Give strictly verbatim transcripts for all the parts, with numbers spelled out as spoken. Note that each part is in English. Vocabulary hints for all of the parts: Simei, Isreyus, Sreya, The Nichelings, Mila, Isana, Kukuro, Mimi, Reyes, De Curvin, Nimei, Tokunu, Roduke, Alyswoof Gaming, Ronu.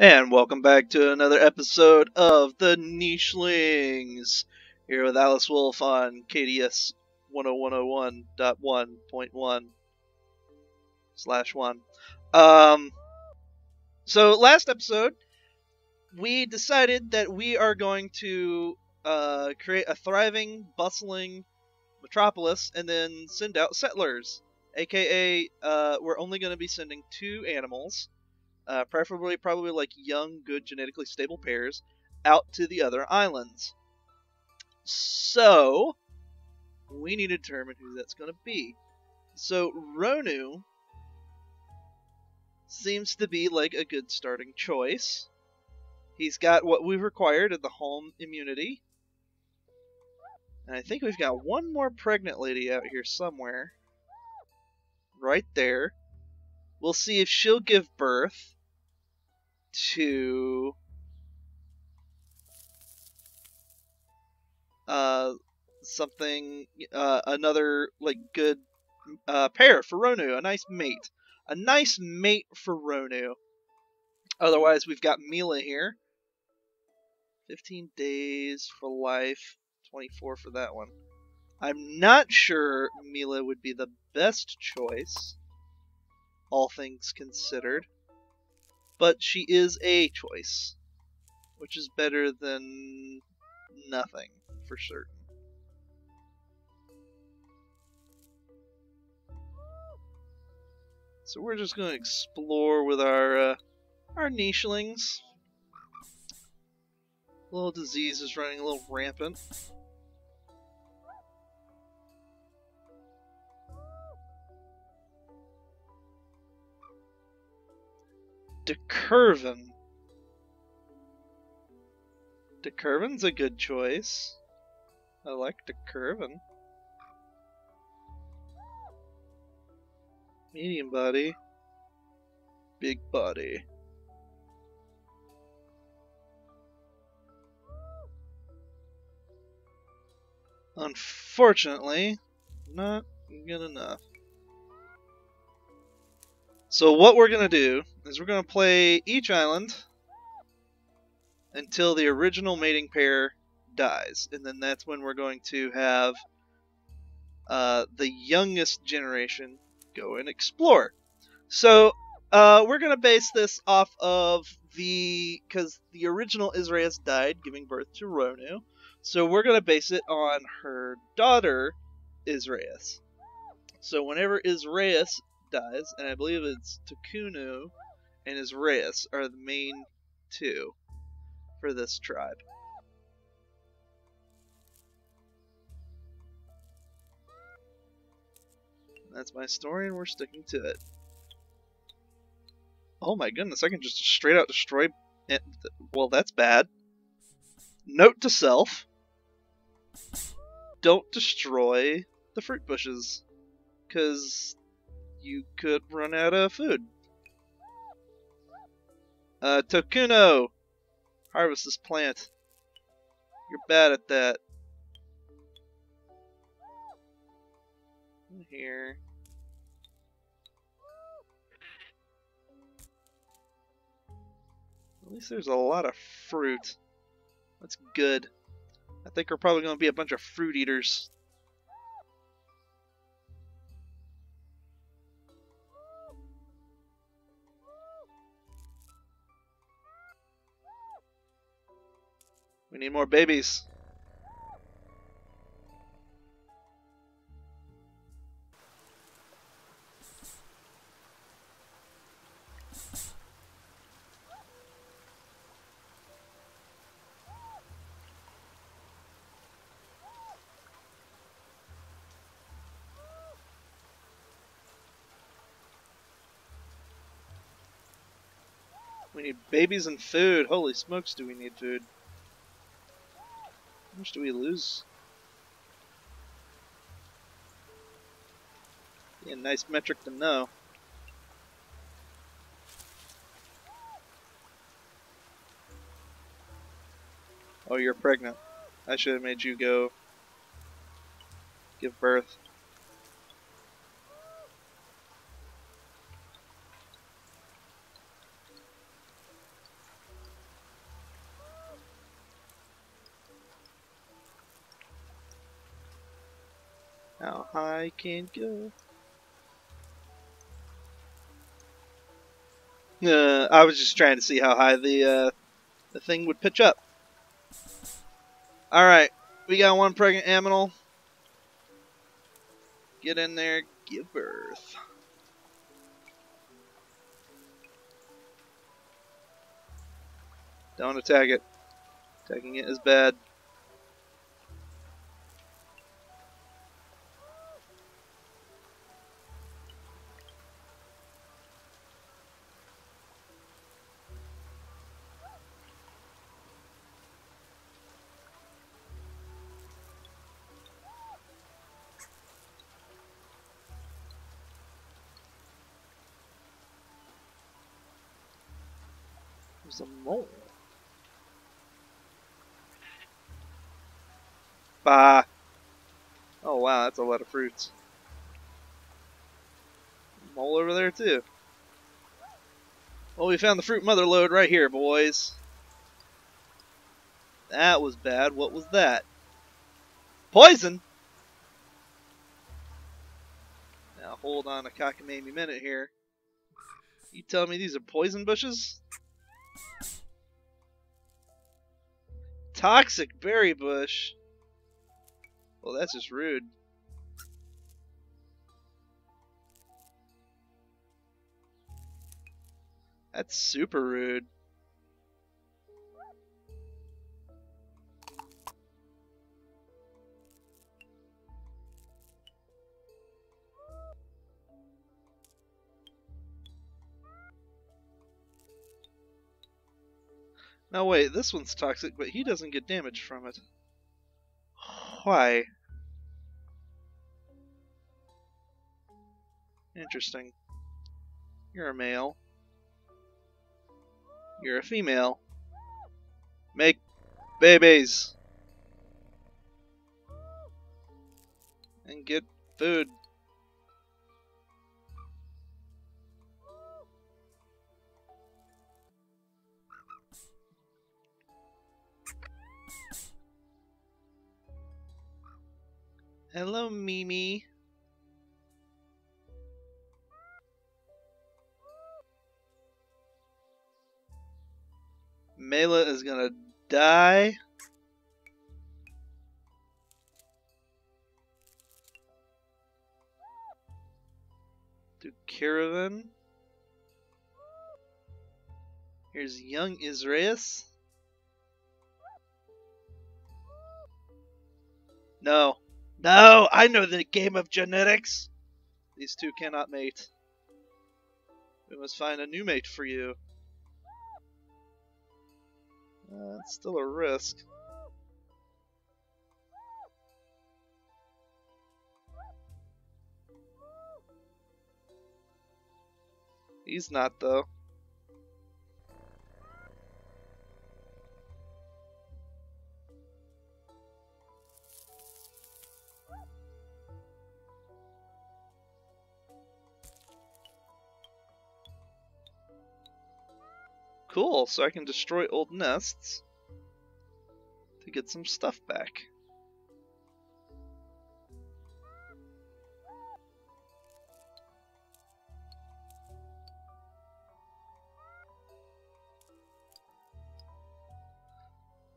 And welcome back to another episode of The Nichelings! Here with Alyswoof on K D S one oh one oh one point one slash one. Um, so last episode, we decided that we are going to uh, create a thriving, bustling metropolis and then send out settlers. A K A, uh, we're only going to be sending two animals. Uh, preferably probably like young, good, genetically stable pairs, out to the other islands. So, we need to determine who that's going to be. So, Ronu seems to be like a good starting choice. He's got what we've required at the home immunity. And I think we've got one more pregnant lady out here somewhere. Right there. We'll see if she'll give birth to uh, something, uh, another like good uh, pair for Ronu, a nice mate. A nice mate for Ronu. Otherwise, we've got Mila here. fifteen days for life, twenty-four for that one. I'm not sure Mila would be the best choice, all things considered, but she is a choice, which is better than nothing, for certain. So we're just going to explore with our uh, our nichelings. A little disease is running a little rampant. De Curvin. De Curvin's a good choice. I like De Curvin. Medium body. Big body. Unfortunately, not good enough. So what we're going to do is we're going to play each island until the original mating pair dies. And then that's when we're going to have uh, the youngest generation go and explore. So uh, we're going to base this off of the... because the original Isreyus died giving birth to Ronu. So we're going to base it on her daughter, Isreyus. So whenever Isreyus dies, and I believe it's Tokunu and Isreyus are the main two for this tribe. That's my story, and we're sticking to it. Oh my goodness, I can just straight out destroy it. Well, that's bad. Note to self, don't destroy the fruit bushes, because you could run out of food. Uh, Tokunu! Harvest this plant. You're bad at that. Here. At least there's a lot of fruit. That's good. I think we're probably going to be a bunch of fruit eaters. We need more babies. We need babies and food. Holy smokes, do we need food? How much do we lose? Be a nice metric to know. Oh, you're pregnant. I should have made you go give birth. How high can go? Uh, I was just trying to see how high the uh, the thing would pitch up. All right, we got one pregnant aminal. Get in there, give birth. Don't attack it. Attacking it is bad. There's a mole. Bah. Oh wow, that's a lot of fruits. Mole over there too. Well, we found the fruit mother lode right here, boys. That was bad. What was that? Poison? Now hold on a cockamamie minute here. You tell me these are poison bushes? Toxic berry bush. Well, that's just rude. That's super rude. No, wait, this one's toxic, but he doesn't get damage from it. Why? Interesting. You're a male. You're a female. Make babies. And get food. Hello, Mimi. Mila is gonna die. De Curvin. Here's young Isreyus. No. No, I know the game of genetics. These two cannot mate. We must find a new mate for you. Uh, it's still a risk. He's not, though. Cool, so I can destroy old nests to get some stuff back.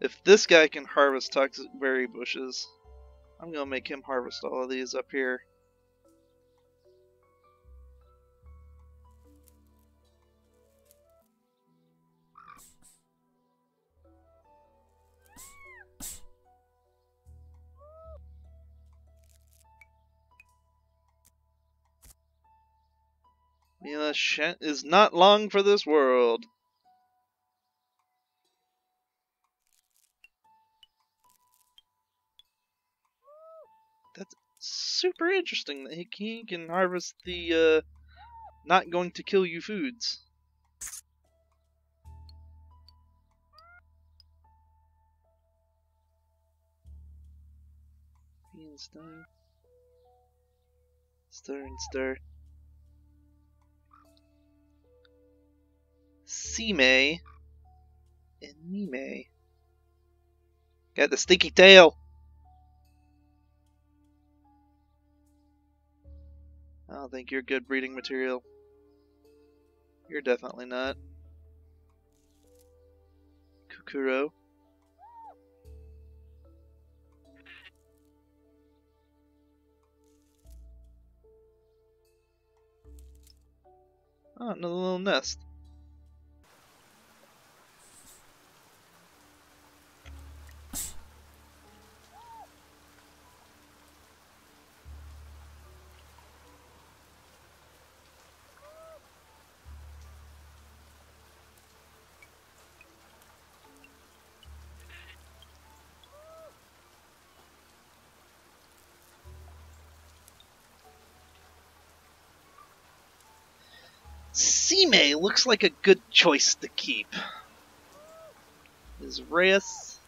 If this guy can harvest toxic berry bushes, I'm gonna make him harvest all of these up here. Mila is not long for this world. That's super interesting that he can harvest the uh, not going to kill you foods. Stir, stir and stir. Simei and Nimei. Got the sticky tail. I don't think you're good breeding material. You're definitely not. Kukuro. Oh, another little nest. Simei looks like a good choice to keep. Is Reyes.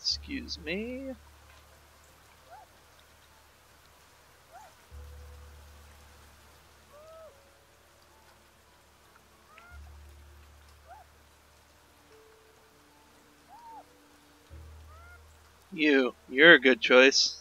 Excuse me. You, you're a good choice.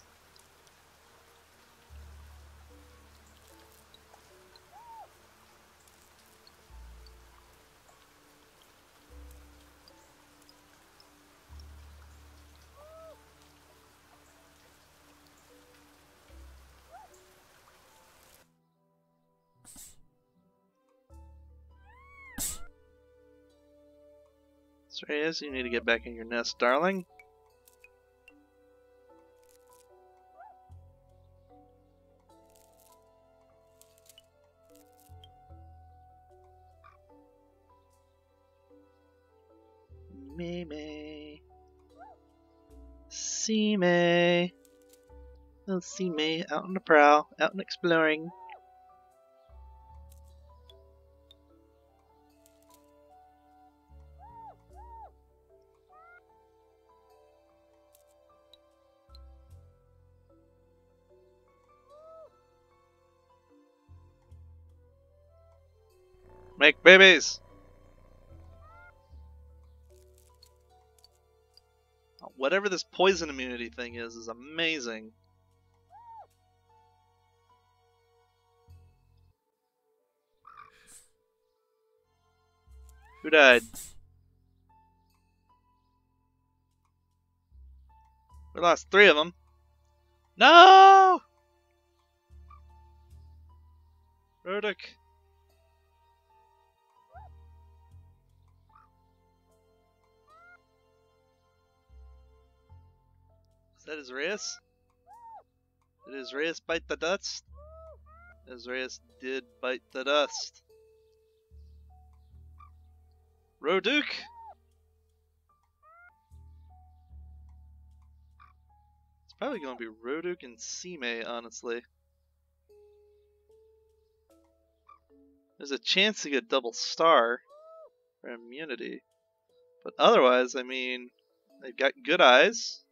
Sreya, you need to get back in your nest, darling. Mimi, Simei, little Simei out on the prowl, out and exploring. Make babies. Whatever this poison immunity thing is, is amazing. Who died? We lost three of them. No! Roduke. That is Reyes. Did Isreyus bite the dust? Isreyus did bite the dust. Roduke! It's probably going to be Roduke and Simei, honestly. There's a chance to get double star for immunity. But otherwise, I mean, they've got good eyes.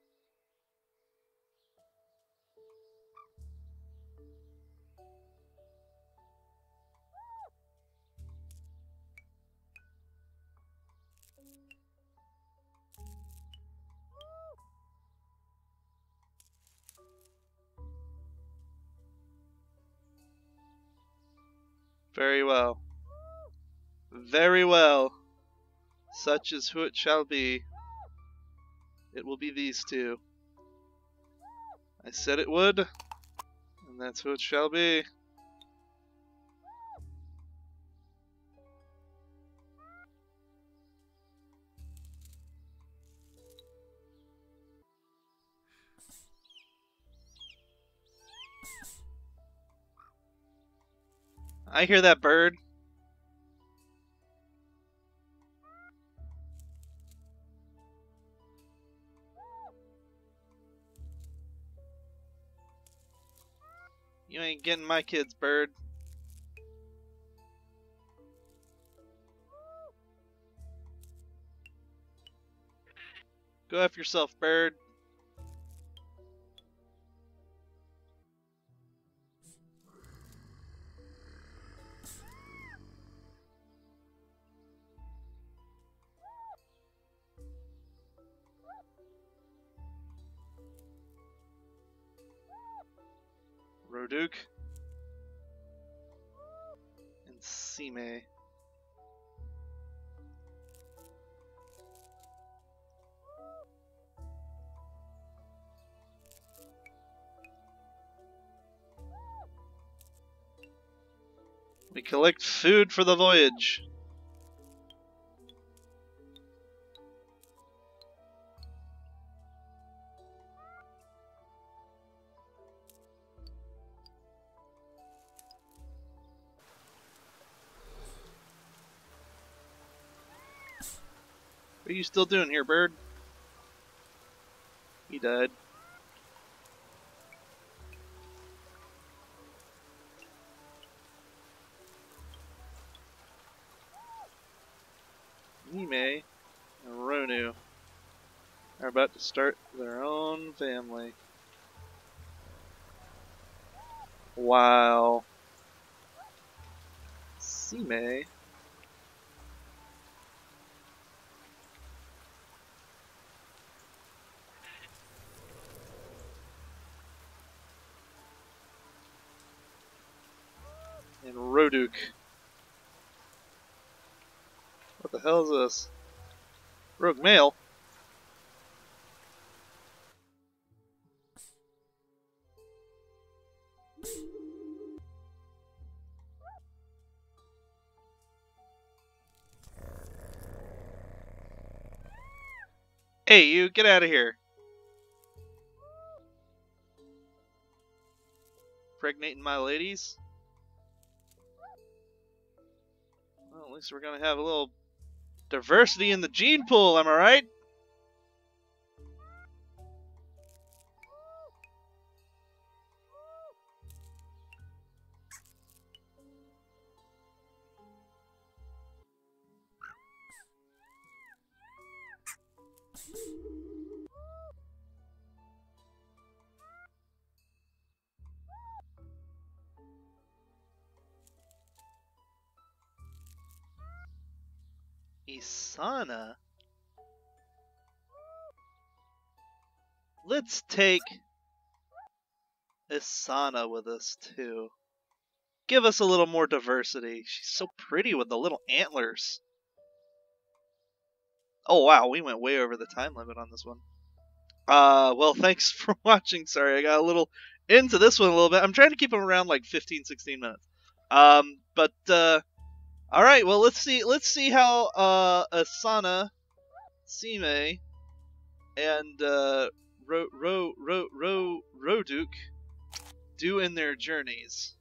Very well. Very well. Such is who it shall be. It will be these two. I said it would, and that's who it shall be. I hear that bird. You ain't getting my kids, bird. Go F yourself, bird. Roduke and Simei. We collect food for the voyage. What are you still doing here, bird? He died. Nimei and Ronu are about to start their own family. Wow. Simei and Roduke. What the hell is this? Rogue male? Hey, you, get out of here. Pregnating my ladies? Well, at least we're gonna have a little diversity in the gene pool, am I right? Isana? Let's take Isana with us too. Give us a little more diversity. She's so pretty with the little antlers. Oh wow, we went way over the time limit on this one. Uh, well, thanks for watching. Sorry, I got a little into this one a little bit. I'm trying to keep them around like fifteen, sixteen minutes. Um, but, uh... All right, well let's see let's see how uh Isana, Simei, and uh Ro Ro Ro Ro Roduke do in their journeys.